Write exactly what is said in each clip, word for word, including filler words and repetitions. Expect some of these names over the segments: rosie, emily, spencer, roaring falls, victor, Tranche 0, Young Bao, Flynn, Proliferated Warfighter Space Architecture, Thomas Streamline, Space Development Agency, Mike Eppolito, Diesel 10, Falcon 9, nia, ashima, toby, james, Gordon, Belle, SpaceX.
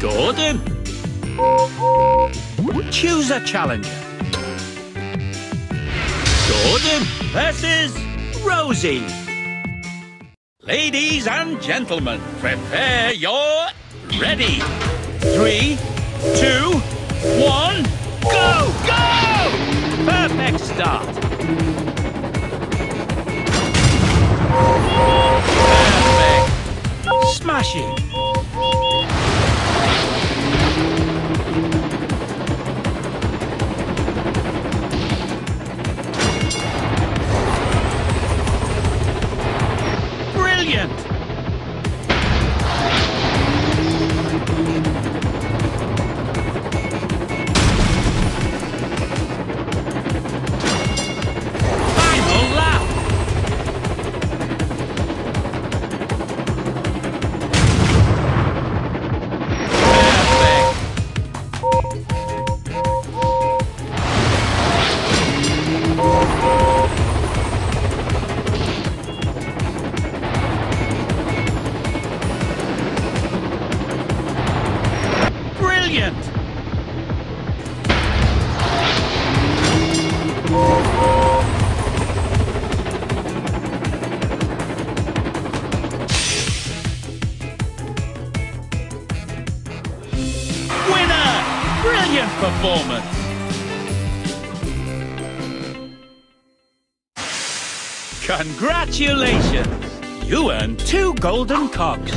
Gordon! Choose a challenger. Gordon versus Rosie. Ladies and gentlemen, prepare your ready. Three, two, one, go! Go! Perfect start. Perfect. Smashing. Congratulations! You earn two golden cogs.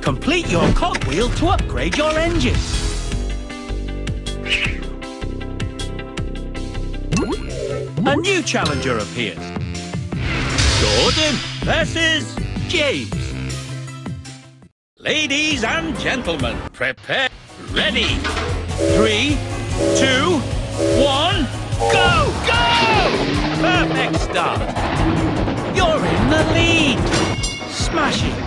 Complete your cogwheel to upgrade your engine. A new challenger appears. Gordon versus James. Ladies and gentlemen, prepare. Ready. Three, two, one, go! Go! Perfect start. You're in the lead! Smashing!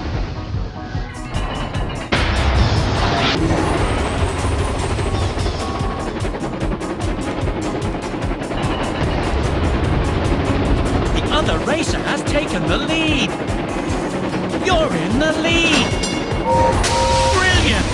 The other racer has taken the lead! You're in the lead! Brilliant!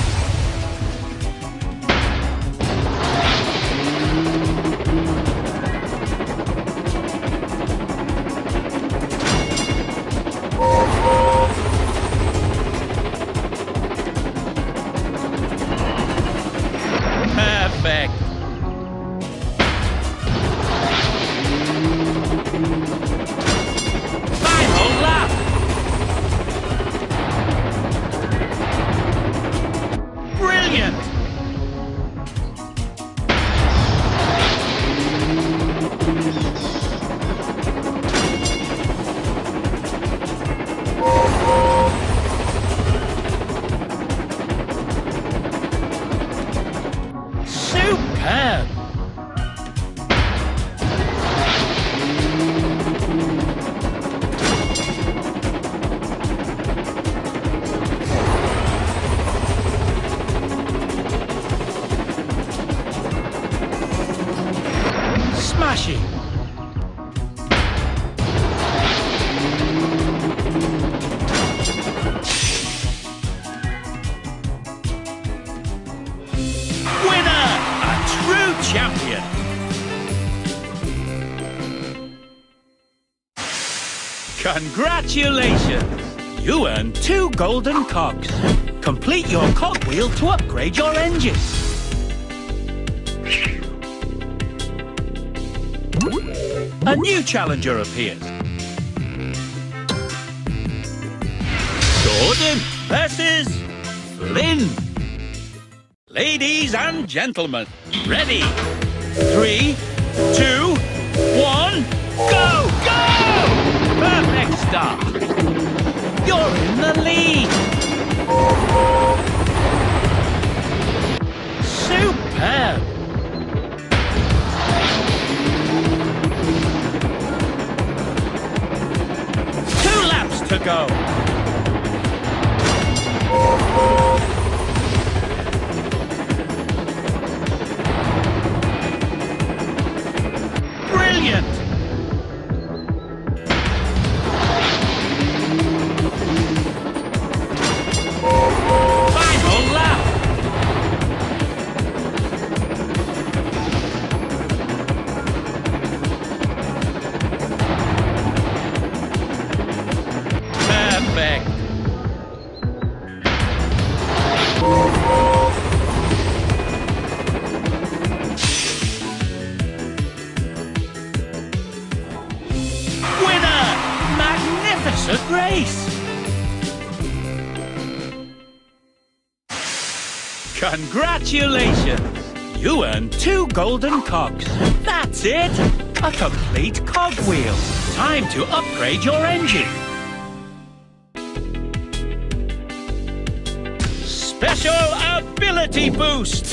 Congratulations! You earn two golden cogs. Complete your cogwheel to upgrade your engine. A new challenger appears. Gordon versus Flynn. Ladies and gentlemen, ready? Three, two, one, go! Go! Perfect start. You're in the lead. Superb. Two laps to go. Brilliant. Final lap! effect. Winner! Magnificent race! Congratulations! You earned two golden cogs. That's it! A complete cogwheel. Time to upgrade your engine. Special Ability Boost!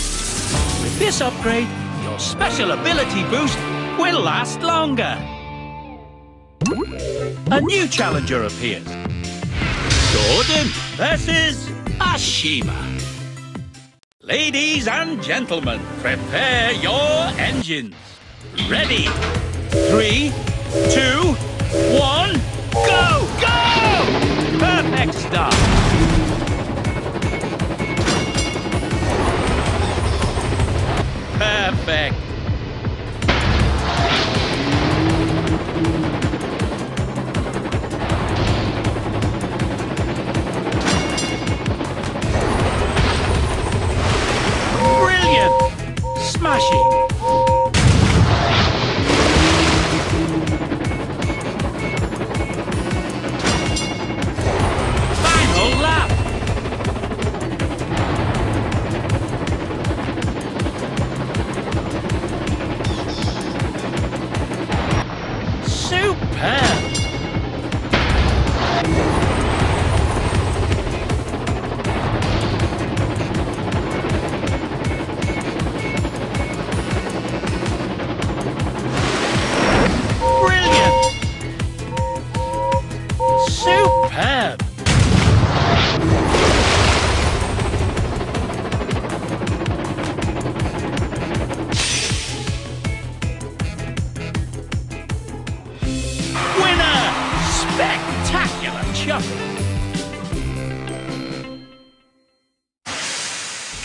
With this upgrade, your Special Ability Boost will last longer. A new challenger appears. Gordon versus Ashima. Ladies and gentlemen, prepare your engines. Ready? Three, two, one, go! Go! Perfect start. Perfect. Smashing! Final lap! Superb!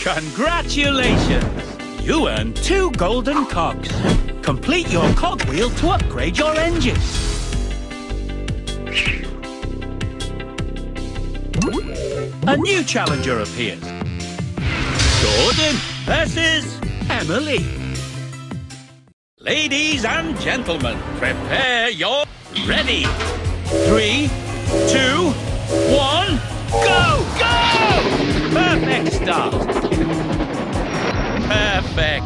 Congratulations! You earned two golden cogs. Complete your cogwheel to upgrade your engine. A new challenger appears. Gordon versus Emily. Ladies and gentlemen, prepare your... Ready? Three, two, one, go! Go! Perfect start. Perfect.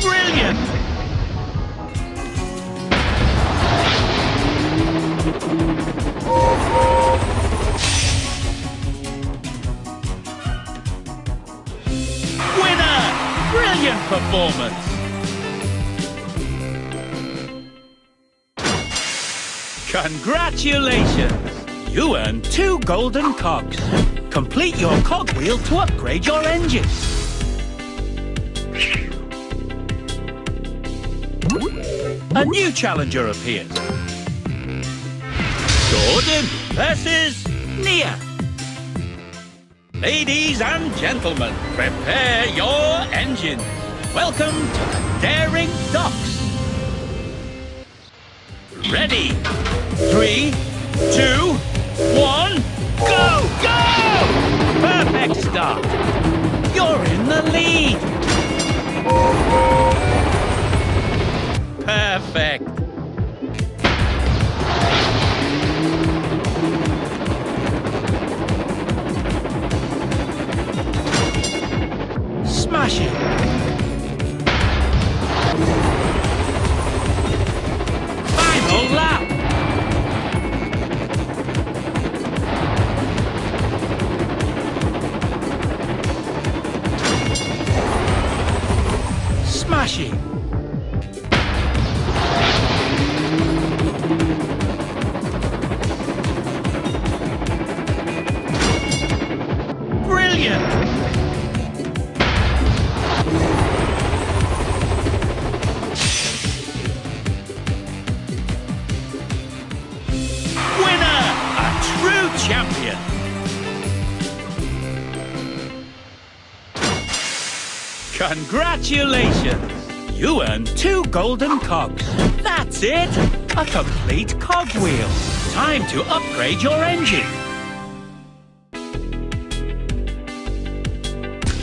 Brilliant. Performance. Congratulations! You earned two golden cogs. Complete your cogwheel to upgrade your engine. A new challenger appears. Gordon versus Nia. Ladies and gentlemen, prepare your engine. Welcome to the Daring Docks! Ready? Three, two, one, go! Go! Perfect start. You're in the lead. Perfect. Smash it. Congratulations! You earned two golden cogs. That's it! A complete cogwheel. Time to upgrade your engine.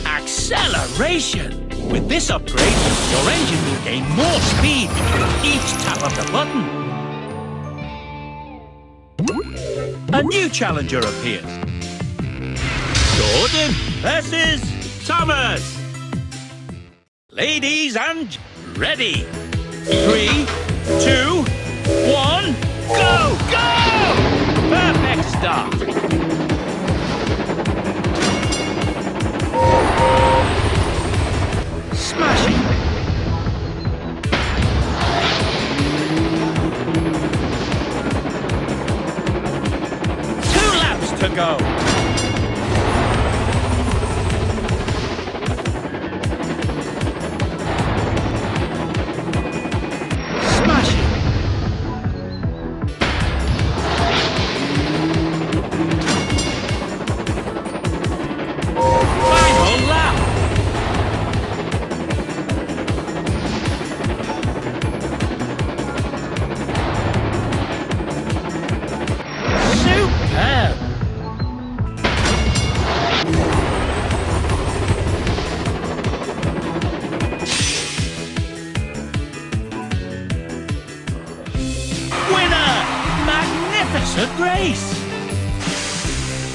Acceleration! With this upgrade, your engine will gain more speed with each tap of the button. A new challenger appears. Gordon versus Thomas. Ladies and ready. Three, two, one, go, go! Perfect start. Smashing. Two laps to go.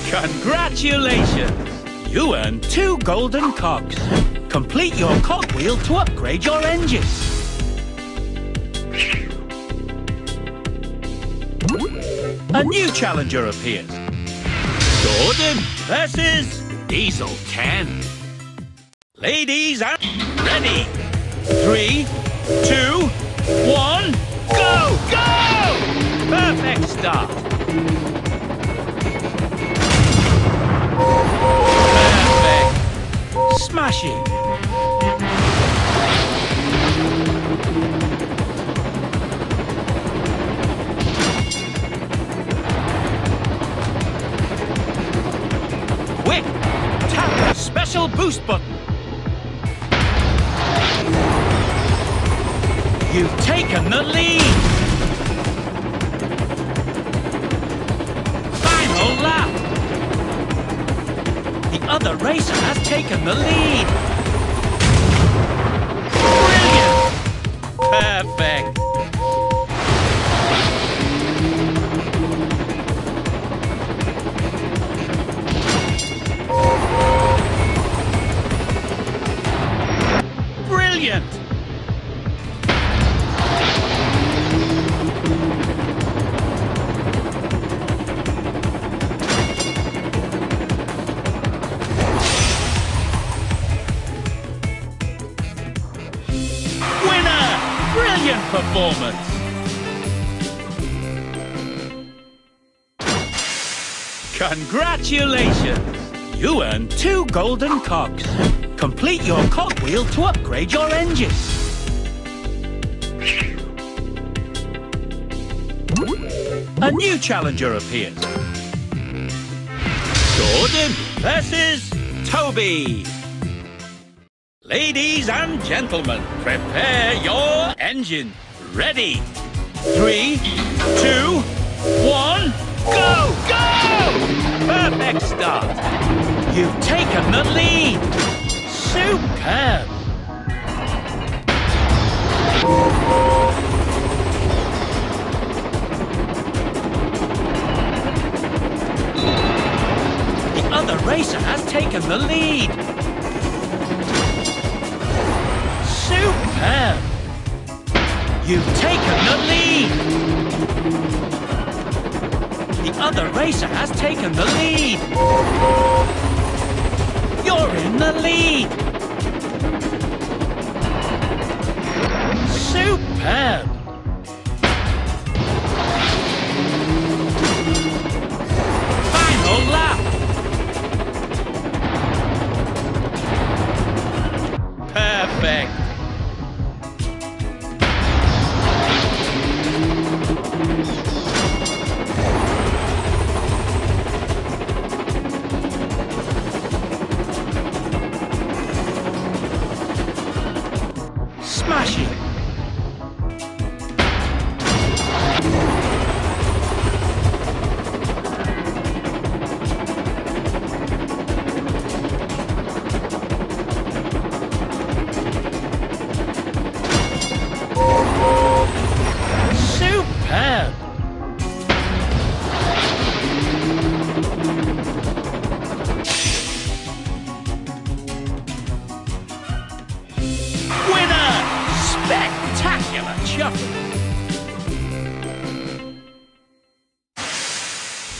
Congratulations! You earned two golden cogs. Complete your cogwheel to upgrade your engine. A new challenger appears. Gordon versus Diesel ten. Ladies and ready. Three, two, one, go, go! Perfect start. Perfect. Smashing. Quick, tap the special boost button. You've taken the lead. The racer has taken the lead. Brilliant! Perfect. Brilliant! Performance. Congratulations! You earned two golden cogs. Complete your cogwheel to upgrade your engine. A new challenger appears. Gordon versus Toby. Ladies and gentlemen, prepare your engine. Ready? three, two, one, go! Go! Perfect start. You've taken the lead. Superb. The other racer has taken the lead. Superb. You've taken the lead. The other racer has taken the lead. You're in the lead. Superb! Final lap! Perfect! Smashing!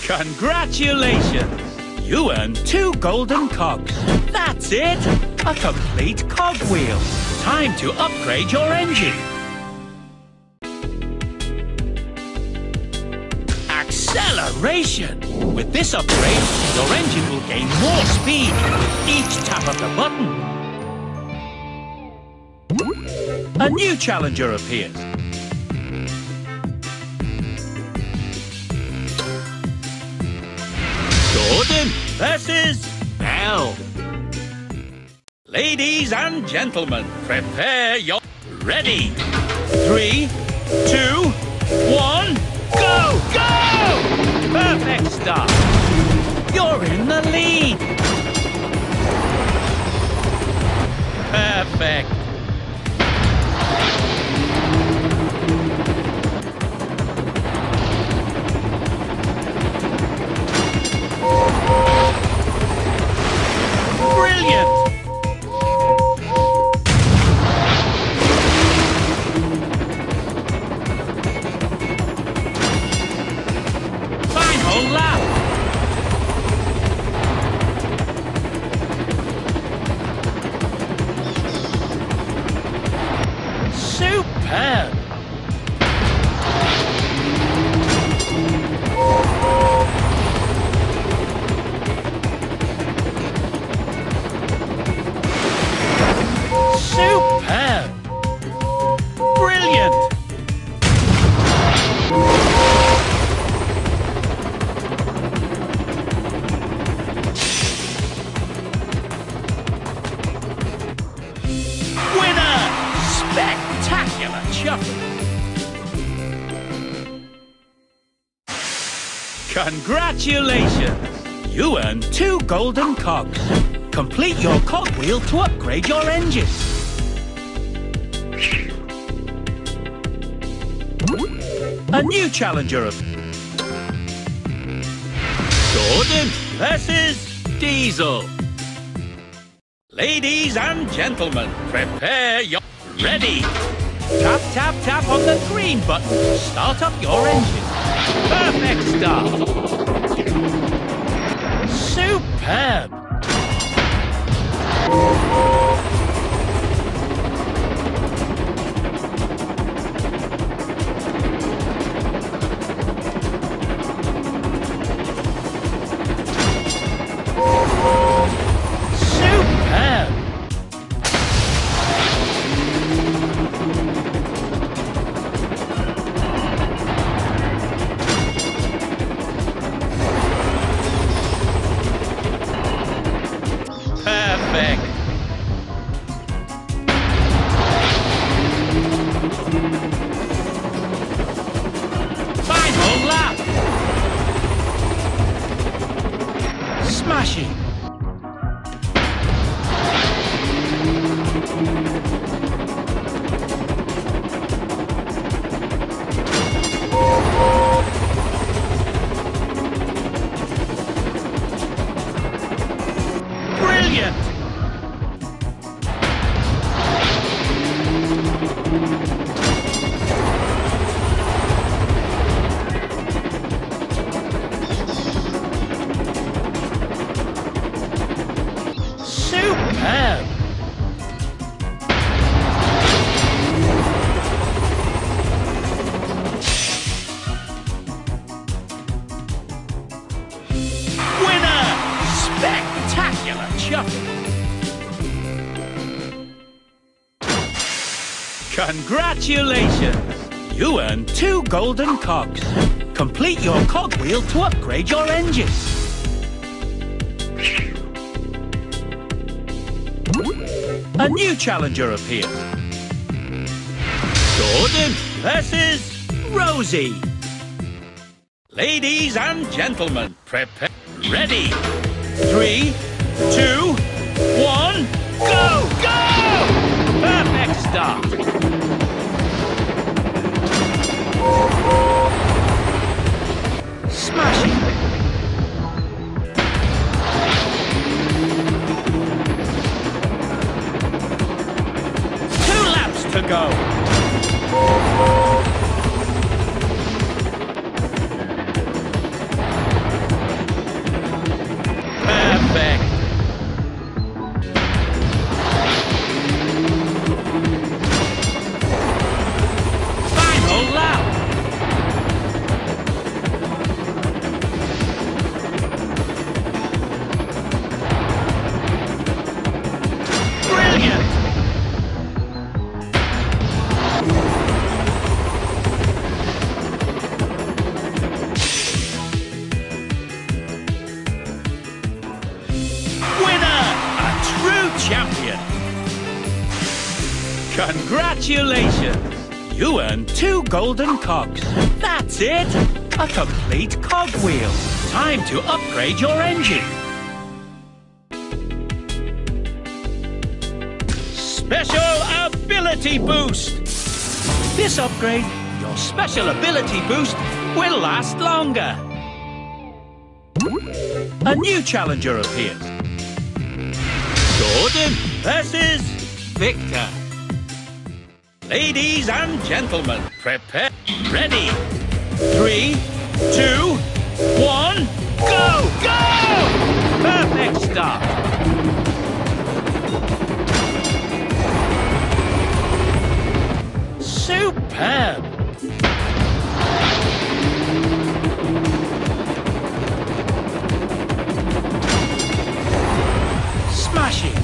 Congratulations! You earned two golden cogs. That's it! A complete cog wheel. Time to upgrade your engine. Acceleration! With this upgrade, your engine will gain more speed with each tap of the button. A new challenger appears. Gordon versus Belle. Ladies and gentlemen, prepare your... Ready? Three, two, one, go! Go! Perfect start. You're in the lead. Perfect. Brilliant! Final lap! Superb! Superb! Brilliant! Winner! Spectacular shuffle! Congratulations! You earned two golden cogs. Complete your cogwheel to upgrade your engine. A new challenger of Gordon versus Diesel. Ladies and gentlemen, prepare your... Ready! Tap, tap, tap on the green button to start up your engine. Perfect start. Superb! crashing. Congratulations! You earned two golden cogs. Complete your cogwheel to upgrade your engine. A new challenger appeared. Gordon versus Rosie. Ladies and gentlemen, prepare. Ready? Three, two, one, go! Go! Perfect start. Smashing. Two laps to go. Perfect. Congratulations! You earned two golden cogs. That's it! A complete cogwheel. Time to upgrade your engine. Special ability boost! This upgrade, your special ability boost, will last longer. A new challenger appears. Gordon versus Victor. Ladies and gentlemen, prepare. Ready? Three, two, one, go! Go! Perfect start. Superb. Smashing.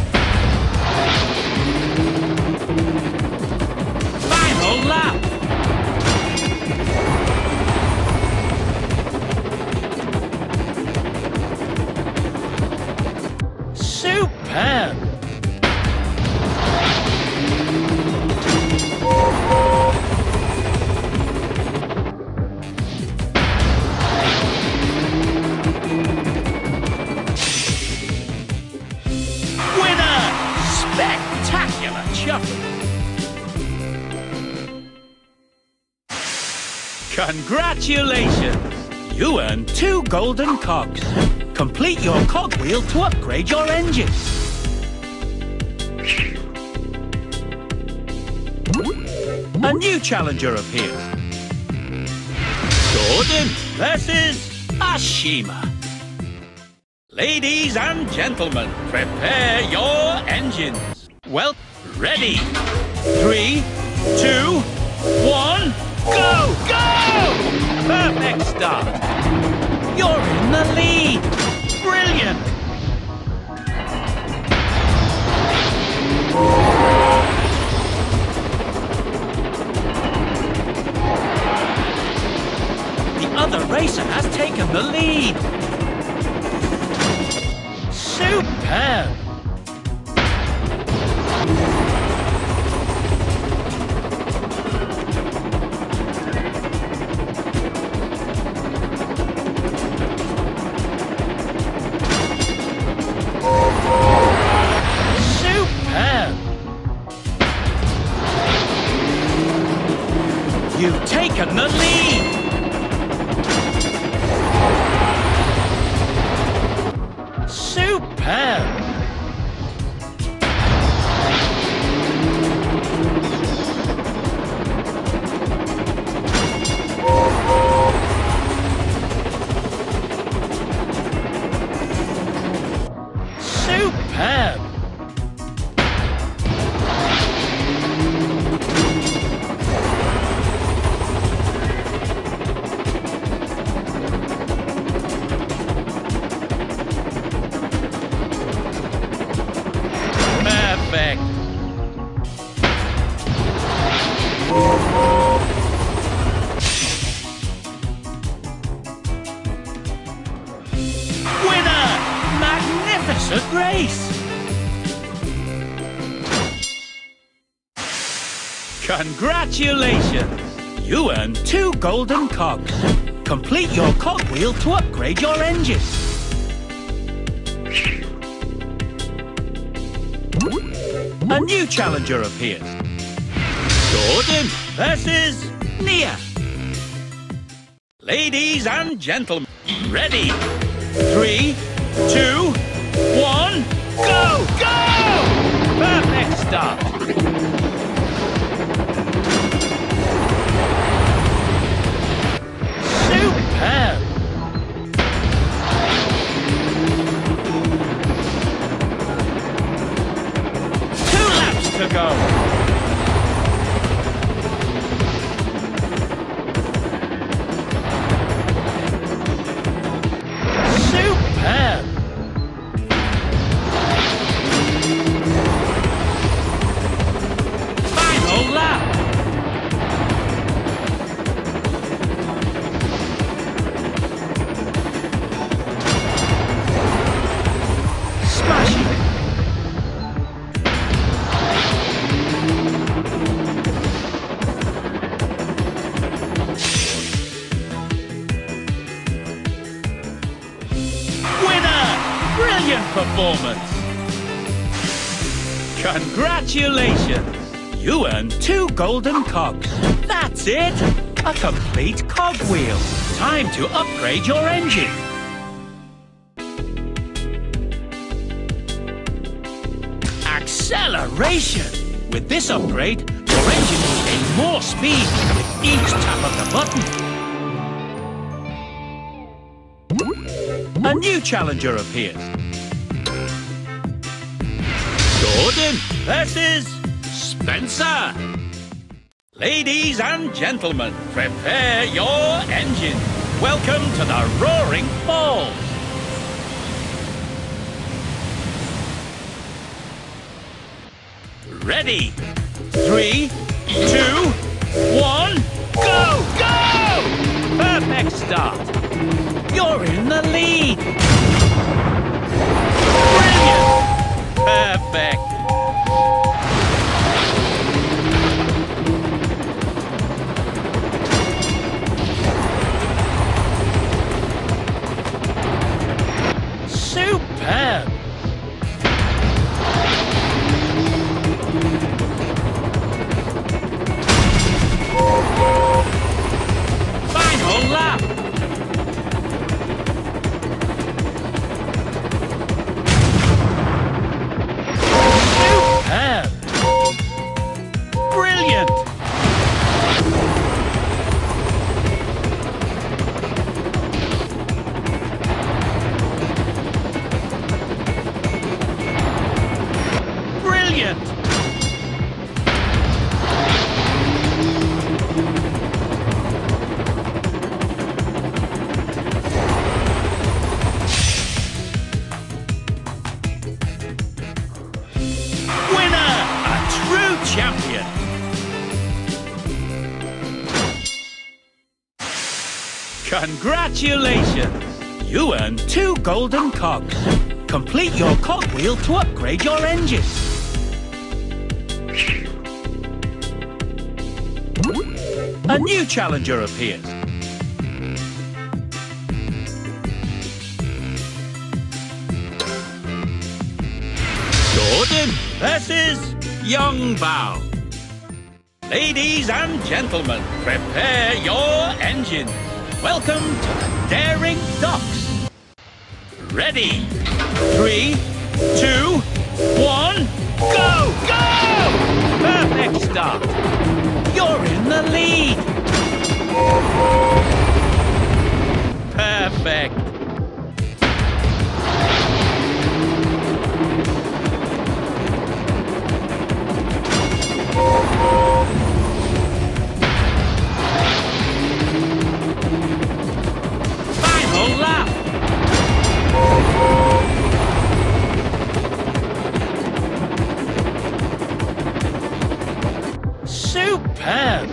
Lap. Superb. Winner! Spectacular shuffle. Congratulations! You earned two golden cogs. Complete your cogwheel to upgrade your engine. A new challenger appeared. Gordon versus Ashima. Ladies and gentlemen, prepare your engines. Well, ready? Three, two, one. Go! Go! Perfect start. You're in the lead. Brilliant. The other racer has taken the lead. Superb. taken the lead! Superb! Superb! Congratulations! You earned two golden cogs. Complete your cogwheel to upgrade your engine. A new challenger appears. Gordon versus Nia. Ladies and gentlemen, ready? Three, two, one, go! Go! Perfect start. Superb! Two laps to go. Superb! Final lap. Congratulations! You earned two golden cogs. That's it! A complete cogwheel. Time to upgrade your engine. Acceleration! With this upgrade, your engine will gain more speed with each tap of the button. A new challenger appears. Gordon versus Spencer. Ladies and gentlemen, prepare your engine. Welcome to the Roaring Falls. Ready? Three, two, one, go, go! Perfect start. You're in the lead. Brilliant! Perfect. Superb. Final lap. Congratulations! You earned two golden cogs. Complete your cogwheel to upgrade your engine. A new challenger appears. Gordon versus Young Bao. Ladies and gentlemen, prepare your engine. Welcome to the Daring Docks. Ready? Three, two, one, go! Go! Perfect start. You're in the lead. Perfect. Final lap. Superb.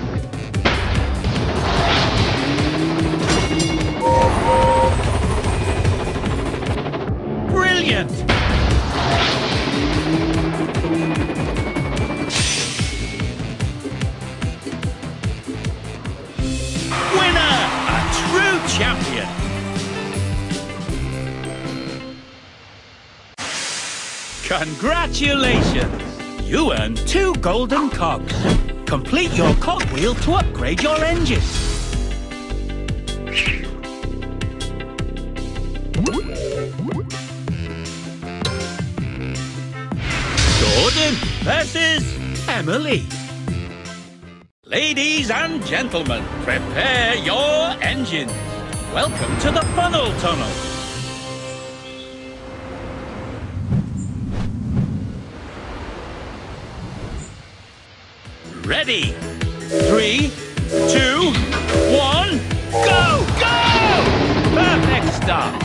Brilliant. Champion. Congratulations! You earned two golden cogs. Complete your cogwheel to upgrade your engine. Gordon versus Emily. Ladies and gentlemen, prepare your engine. Welcome to the funnel tunnel. Ready? Three, two, one, go! Go! Perfect start.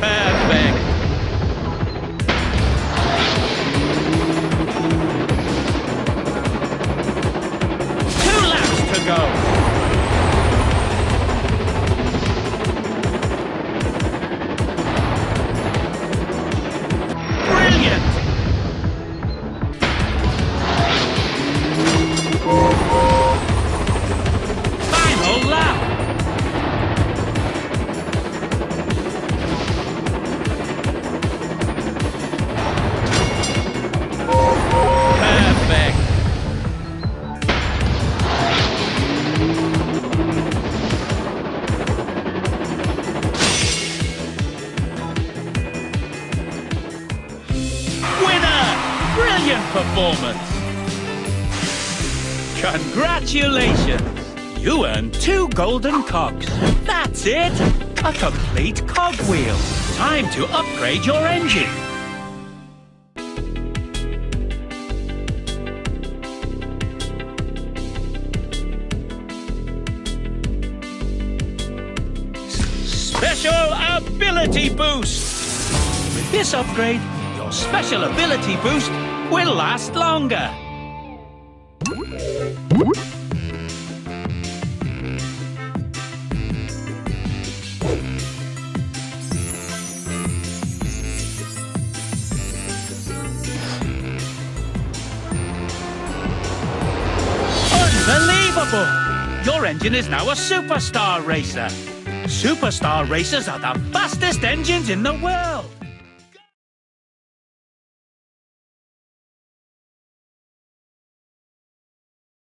Perfect. Go. Brilliant. Final lap. Perfect. Performance. Congratulations! You earned two golden cogs. That's it! A complete cogwheel. Time to upgrade your engine. Special Ability Boost! With this upgrade, your Special Ability Boost will last longer. Unbelievable! Your engine is now a superstar racer. Superstar racers are the fastest engines in the world.